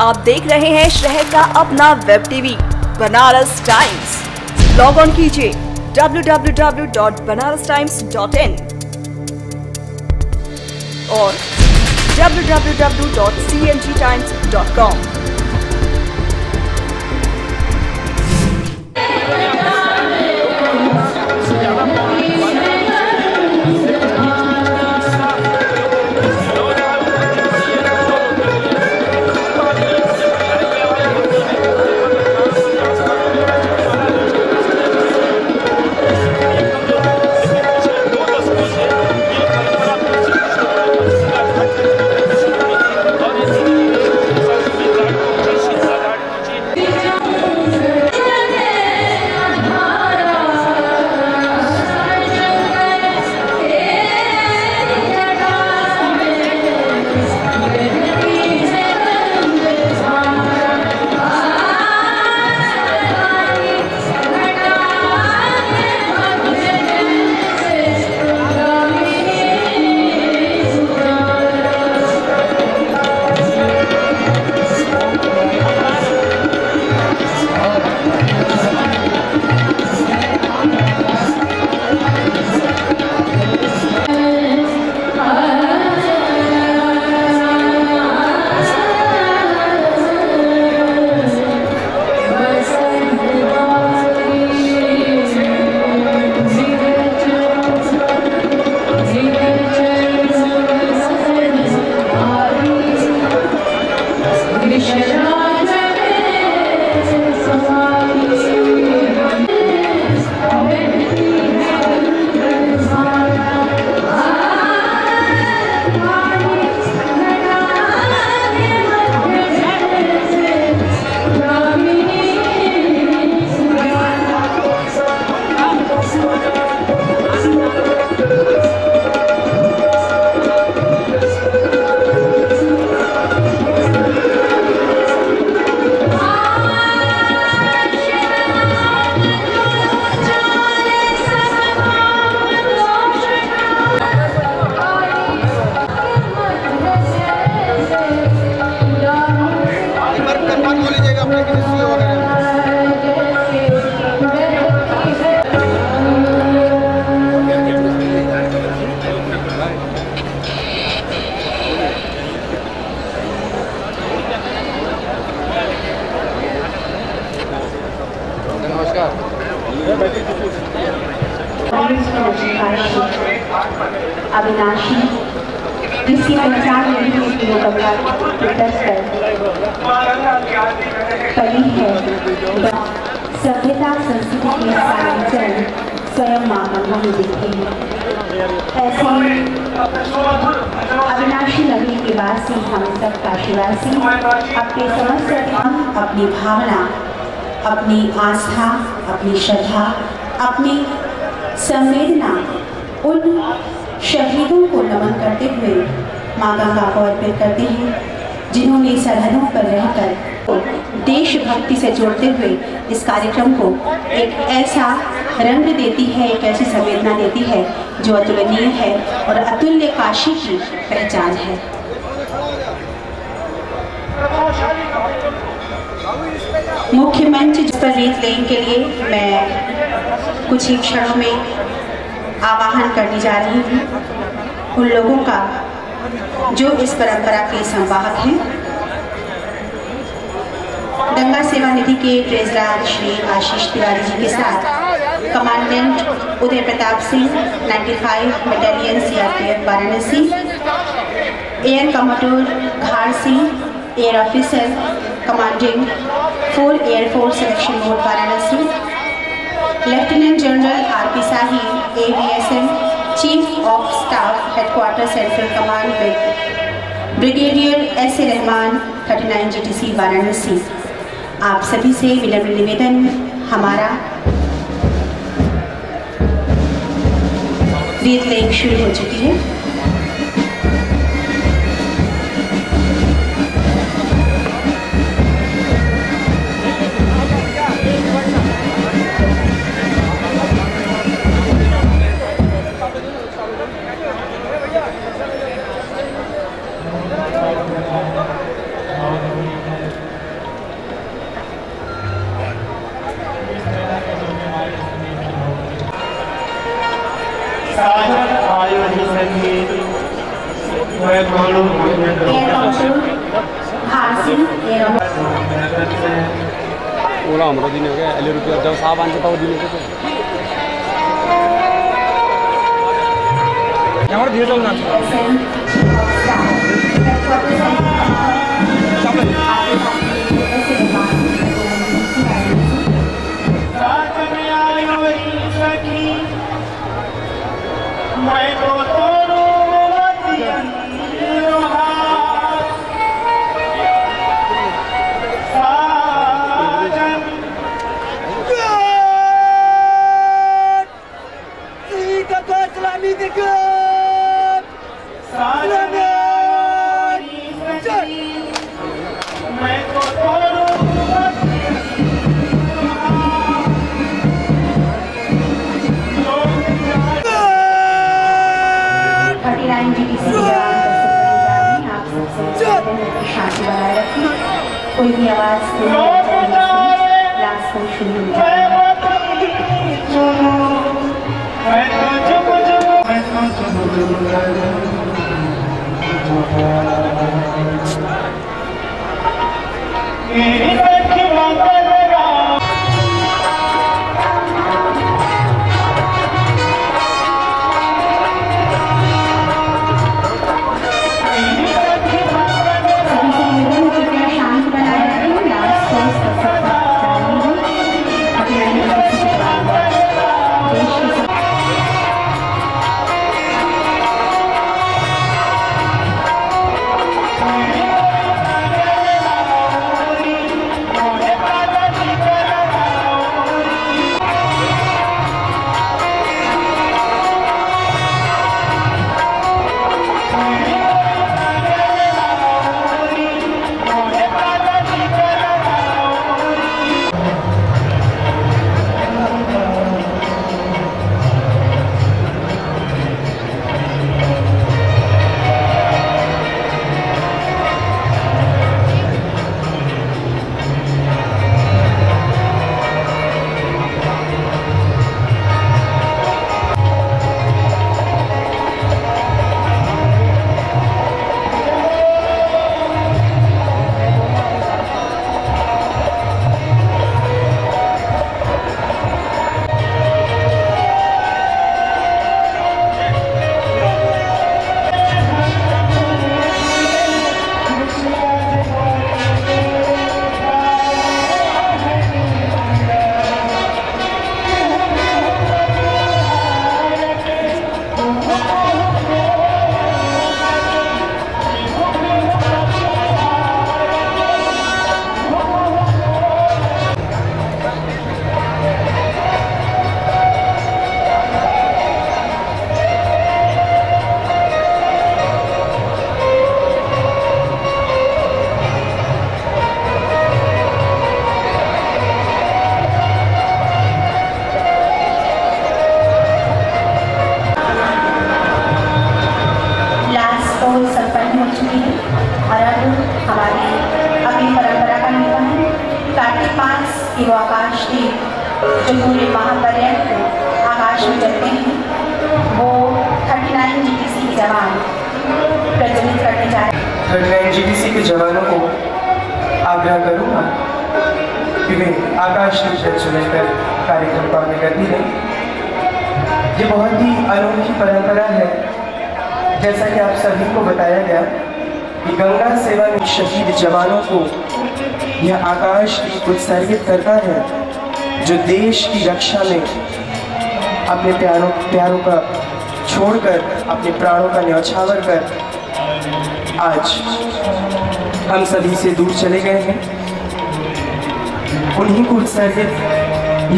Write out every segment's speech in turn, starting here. आप देख रहे हैं शहर का अपना web TV Banaras times. Log on कीजिए www.banarastimes.in और www.cngtimes.com। अविनाशी जिसकी पहचान मेरी बेटियों का विकास है, कली है, सभ्यता संस्कृति के संचरण स्वयं माँ हमने देखे हैं। ऐसे अविनाशी नगरी के बाद से हम सब काशीवासी अपने समस्त हम अपनी भावना, अपनी आस्था, अपनी श्रद्धा, अपनी संवेदना उन शहीदों को नमन करते हुए माँ गंगा को अर्पित करते हैं, जिन्होंने सरहदों पर रहकर देशभक्ति से जोड़ते हुए इस कार्यक्रम को एक ऐसा रंग देती है, एक ऐसी संवेदना देती है जो अतुलनीय है और अतुल्य काशी की पहचान है। मुख्य मंच पर गीत लेने के लिए मैं कुछ ही क्षणों में आवाहन करने जा रही हूँ उन लोगों का जो इस परंपरा के संवाहक हैं। गंगा सेवानिधि के ट्रेजरार श्री आशीष तिवारी जी के साथ commandant Uday Pratap Singh 95 battalion CRPF Varanasi, air commander घार Singh, air officer commanding 4 air force selection board Varanasi, lieutenant general R P Shahi AVSM chief of staff headquarter central command with brigadier S Rahman 39 GTC Varanasi, आप सभी से विनम्र निवेदन हमारा गीत लेख शुरू हो चुकी है। ओला हम दिन हो गया अलि रुपया जब साहब आने तो दिन हो हमारे धीरे चलना कोई भी आवाज क्लास को शुरू हो जाए। करता है जो देश की रक्षा में अपने प्यारों का छोड़कर अपने प्राणों का न्यौछावर कर आज हम सभी से दूर चले गए हैं, उन्हीं को उत्सर्जित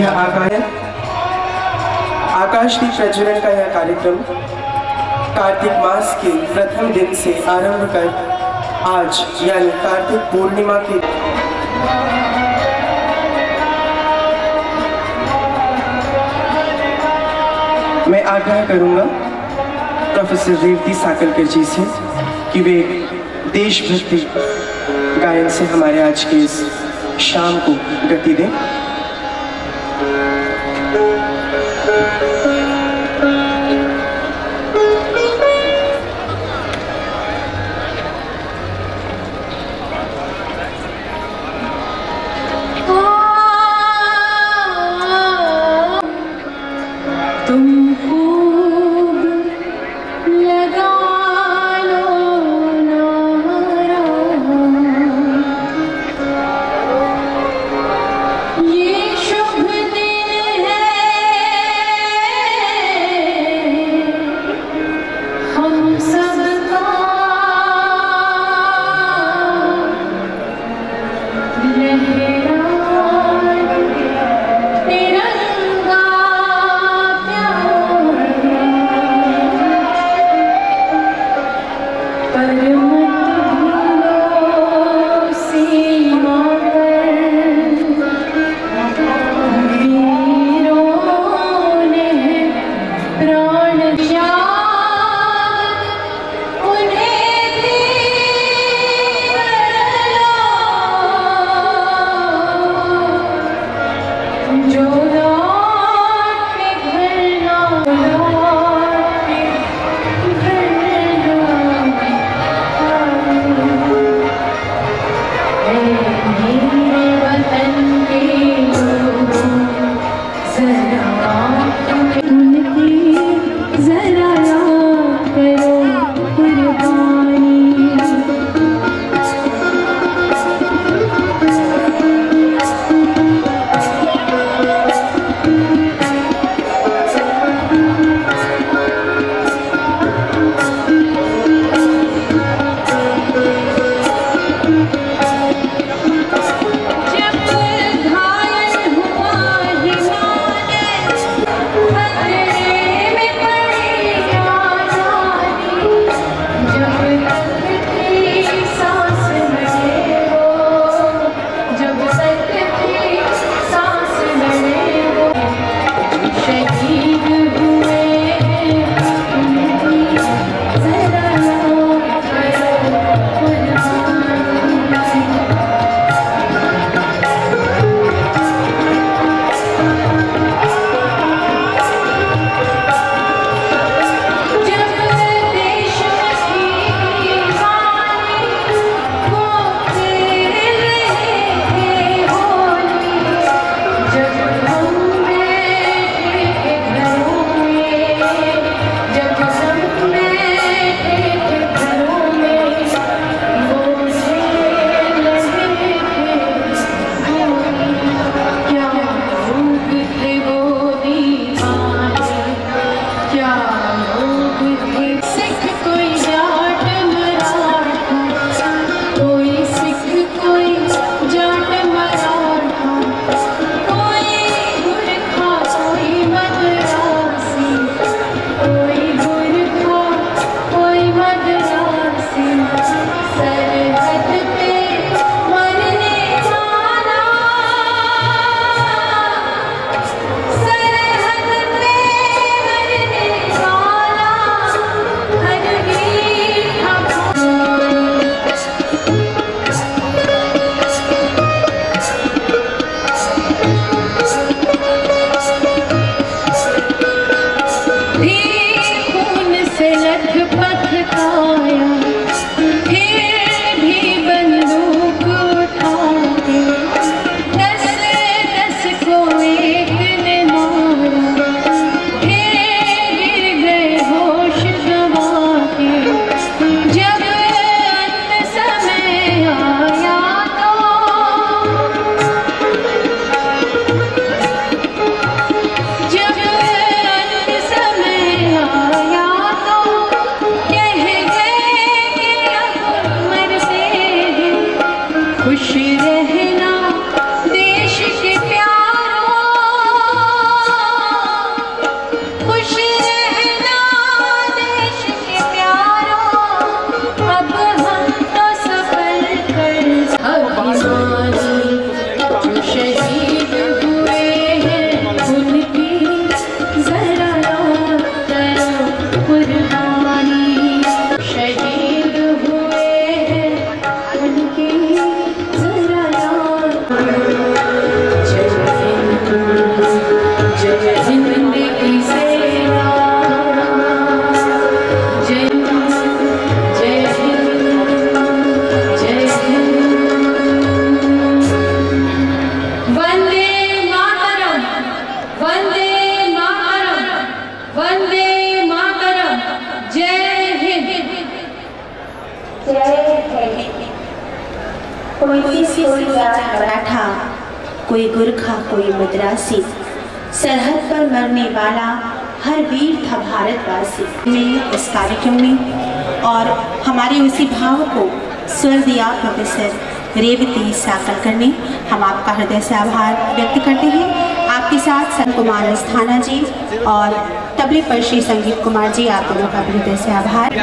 यह आकाशदीप प्रज्वलन का यह कार्यक्रम कार्तिक मास के प्रथम दिन से आरंभ कर आज यानी कार्तिक पूर्णिमा के मैं आग्रह करूंगा प्रोफेसर रेवती साकलकर जी से कि वे देशभक्ति गायन से हमारे आज की इस शाम को गति दें। कोई स्कूल में मराठा, कोई गुरखा, कोई मद्रासी, सरहद पर मरने वाला हर वीर था भारतवासी। में इस कार्यक्रम में और हमारे उसी भाव को स्वर दिया प्रोफेसर रेवती साकलकर ने। हम आपका हृदय से आभार व्यक्त करते हैं। आपके साथ कुमार अस्थाना जी और तबले पर श्री संगीत कुमार जी, आप दोनों का हृदय से आभार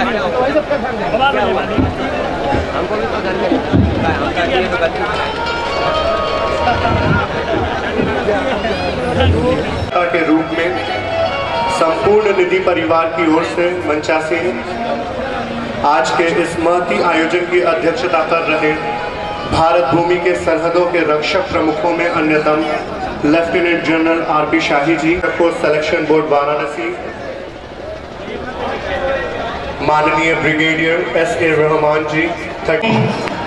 के रूप में संपूर्ण निधि परिवार की ओर से मंचा से आज के इस महती आयोजन की अध्यक्षता कर रहे भारत भूमि के सरहदों के रक्षक प्रमुखों में अन्यतम lieutenant general R P Shahi ji, force selection board Varanasi, माननीय brigadier S A Rahman ji, lieutenant general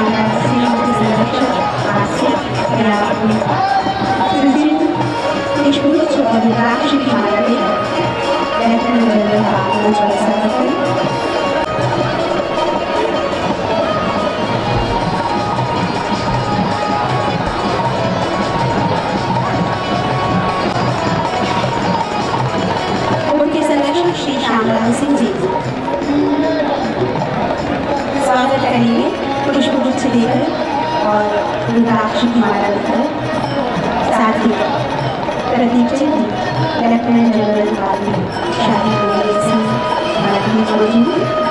Shahi ji,